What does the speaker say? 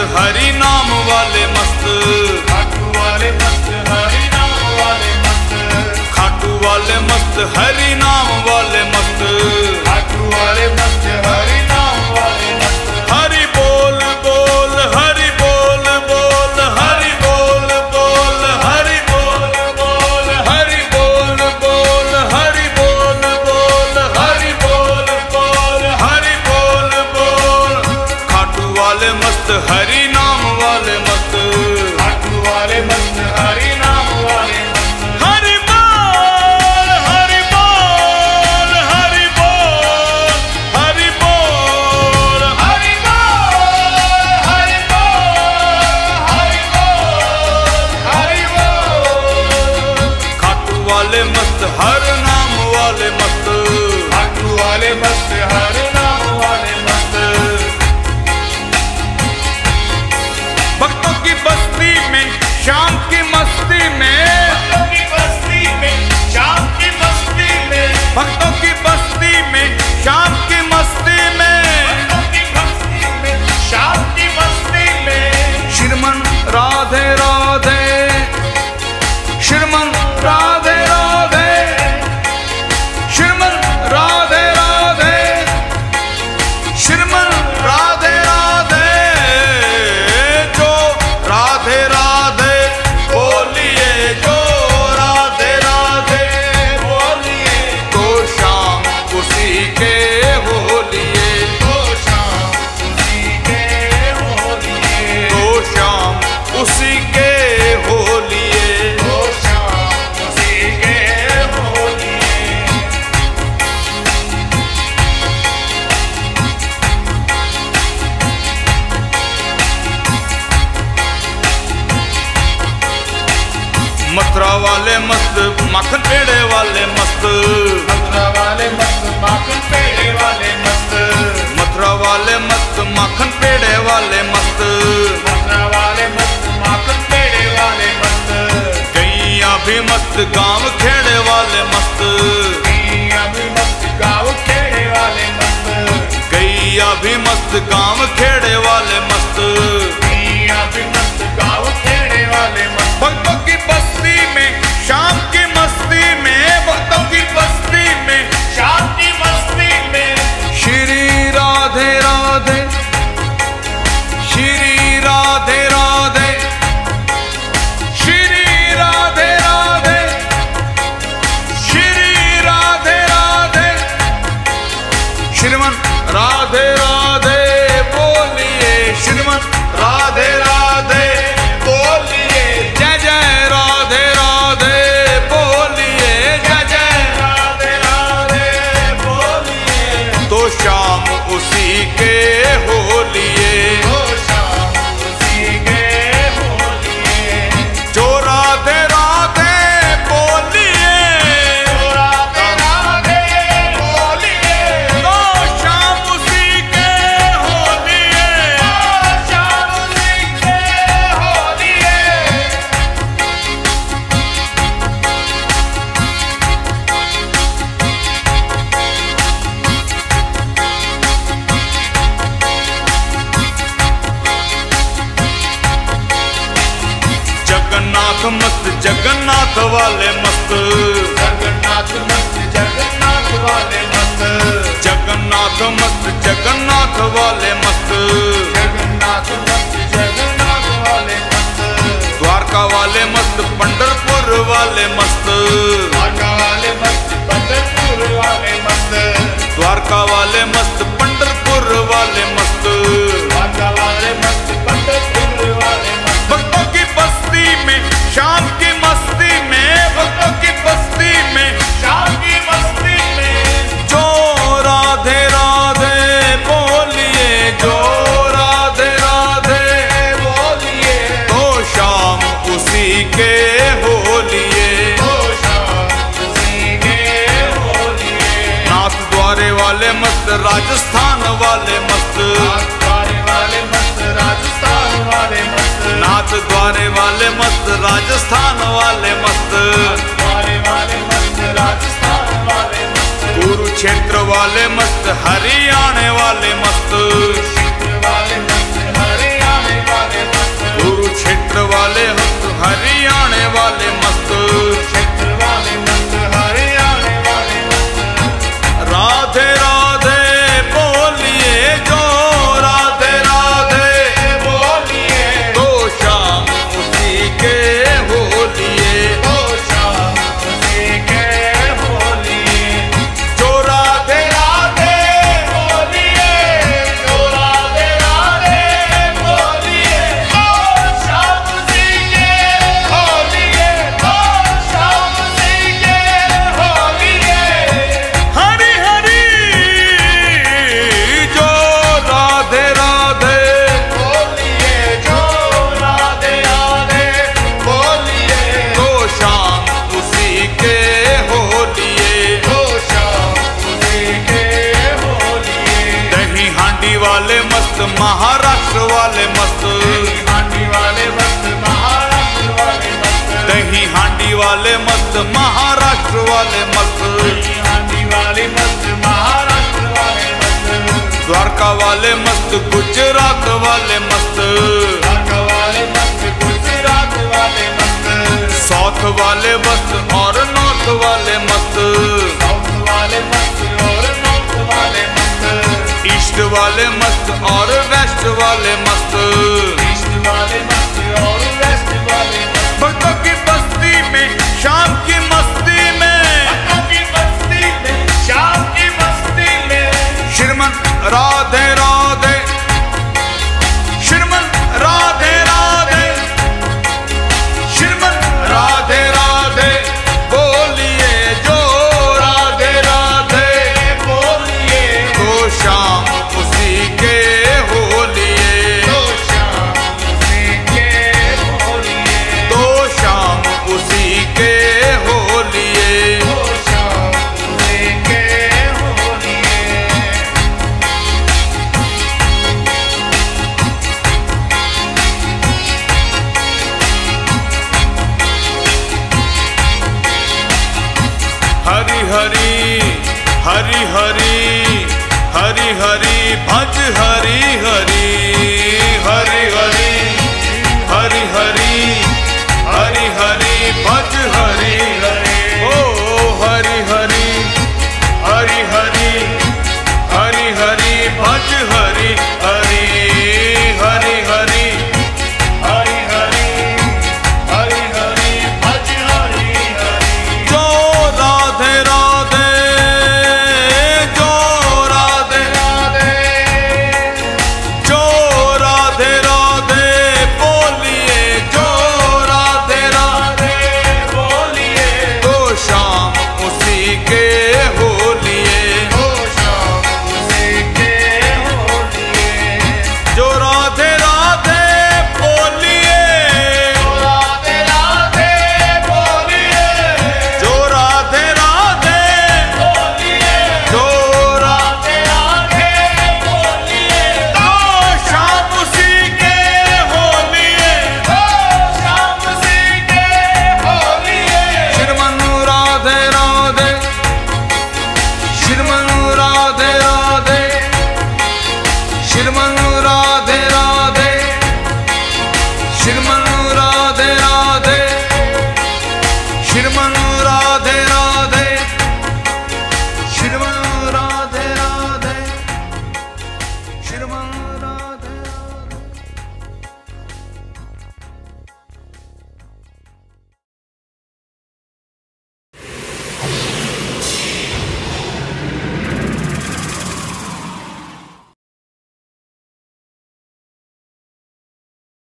हरि नाम वाले मस्त, खाटू वाले मस्त हरि नाम वाले मस्त, खाटू वाले मस्त हरि नाम वाले मस्त, खाटू वाले मस्त हरि नाम वाले मस्त। हरि बोल बोल हरि बोल बोल हरि बोल बोल हरि बोल बोल हरि बोल बोल हरि बोल बोल हरि बोल बोल हरि बोल बोल। खाटू वाले मस्त हरि नाम वाले मस्त, खाटू वाले मस्त हरि नाम वाले मस्त। हरि बोल हरि बोल हरि बोल हरि बोल हरि बोल हरि बोल हरि बोल। खाटू वाले मस्त हर नाम वाले मस्त, खाटू वाले मस्त हर नाम वाले मस्त। भक्तों की बस्ती में शाम की मस्ती में, भक्तों की बस्ती में शाम की मस्ती में, भक्तों की बस्ती में शाम की मस्ती में, भक्तों की बस्ती में शाम की मस्ती में। श्रीमन राधे राधे, श्रीमन राधे राधे, श्रीमन राधे राधे, श्रीमन राधे राधे। जो राधे राधे बोलिए, जो राधे राधे बोलिए, तो शाम उसी के होलिए, तो शाम उसी के होलिए, तो शाम उसी के होलिए, तो शाम उसी के होलिए। मथुरा वाले मस्त मक्खन पेड़े वाले मस्त, मथुरा वाले मस्त माखन पेड़े वाले मस्त, मथुरा वाले मस्त माखन पेड़े वाले मस्त, मथुरा वाले मस्त माखन पेड़े वाले मस्त। गैया भी मस्त गाँव खेड़े वाले मस्त, गैया भी मस्त गाँव खेड़े वाले मस्त, गैया भी मस्त गाँव खेड़े वाले मस्त, गैया भी मस्त गाँव खेड़े वाले मस्त। भक्तों की बस्ती में शाम की मस्ती में, भक्तों की बस्ती में शाम की मस्ती में। श्री राधे राधे, श्री राधे राधे, श्री राधे राधे, श्री राधे राधे। श्रीमन राधे राधे बोलिए, श्रीमन राधे राधे बोलिए, जय जय राधे राधे बोलिए, जय जय राधे राधे बोलिए, तो शाम उसी के होलिए, तो शाम उसी के होलिए। जो राधे राधे बोलिए, जो राधे राधे बोलिए, तो शाम उसी के होलिए, तो शाम उसी के होलिए। जगन्नाथ मस्त जगन्नाथ वाले मस्त, जगन्नाथ मस्त जगन्नाथ वाले मस्त, जगन्नाथ मस्त जगन्नाथ वाले मस्त, जगन्नाथ मस्त जगन्नाथ वाले मस्त। द्वारका वाले मस्त पंढरपुर वाले मस्त, द्वारका वाले मस्त पंढरपुर वाले मस्त, द्वारका वाले मस्त पंढरपुर वाले मस्त, द्वारका वाले मस्त पंढरपुर वाले मस्त। भक्तों की बस्ती में शाम की मस्ती में, भक्तों की बस्ती में शाम की मस्ती में। जो राधे राधे बोलिए, जो राधे राधे बोलिए, तो शाम उसी के होलिए, तो शाम उसी के होलिए। नाथ द्वारे वाले मस्त राजस्थान वाले मस्त, द्वारे वाले मस्त राजस्थान वाले मस्त, नाथ द्वारे वाले मस्त राजस्थान वाले मस्त, द्वारे वाले मस्त राजस्थान वाले मस्त। कुरुक्षेत्र वाले मस्त हरियाणे वाले मस्त, कुरुक्षेत्र वाले मस्त हरियाणे वाले बस महाराष्ट्र वाले मस्त, दही हांडी वाले मस्त महाराष्ट्र वाले मस्त, दही हांडी वाले मस्त महाराष्ट्र वाले मस्त, दही हांडी वाले मस्त महाराष्ट्र वाले मस्त, द्वारका वाले मस्त गुजरात वाले मस्त, द्वारका वाले मस्त गुजरात वाले मस्त, साउथ वाले मस्त और नॉर्थ वाले मस्त, साउथ वाले मस्त और नॉर्थ वाले मस्त, ईस्ट वाले मस्त और वेस्ट वाले मस्त, ईस्ट वाले मस्त और वेस्ट वाले मस्त। भक्तों की बस्ती में शाम की मस्ती में, भक्तों की बस्ती में शाम की मस्ती में, श्रीमन राधे राधे, श्रीमन राधे राधे, श्रीमन राधे राधे, बोलिए जो राधे राधे बोलिए, तो शाम उसी के होलिए, तो शाम उसी के होलिए, तो शाम उसी के होलिए, तो शाम उसी के होलिए। हरि हरि हरि हरि हरि हरि भज हरि हरि, हरि हरि हरि हरि हरि हरि भज हरि